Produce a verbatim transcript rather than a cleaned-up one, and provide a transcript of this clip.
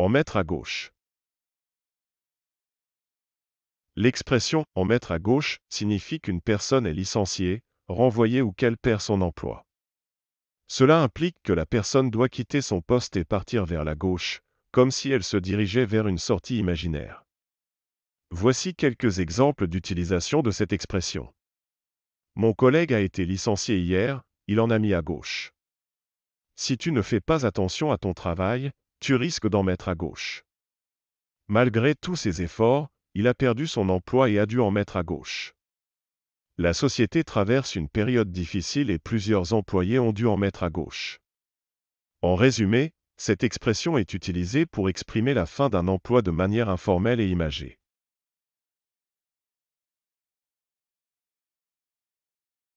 en mètres à gauche. L'expression « en mètres à gauche » signifie qu'une personne est licenciée, renvoyée ou qu'elle perd son emploi. Cela implique que la personne doit quitter son poste et partir vers la gauche, comme si elle se dirigeait vers une sortie imaginaire. Voici quelques exemples d'utilisation de cette expression. Mon collègue a été licencié hier, il en a mis à gauche. Si tu ne fais pas attention à ton travail, tu risques d'en mettre à gauche. Malgré tous ses efforts, il a perdu son emploi et a dû en mettre à gauche. La société traverse une période difficile et plusieurs employés ont dû en mettre à gauche. En résumé, cette expression est utilisée pour exprimer la fin d'un emploi de manière informelle et imagée.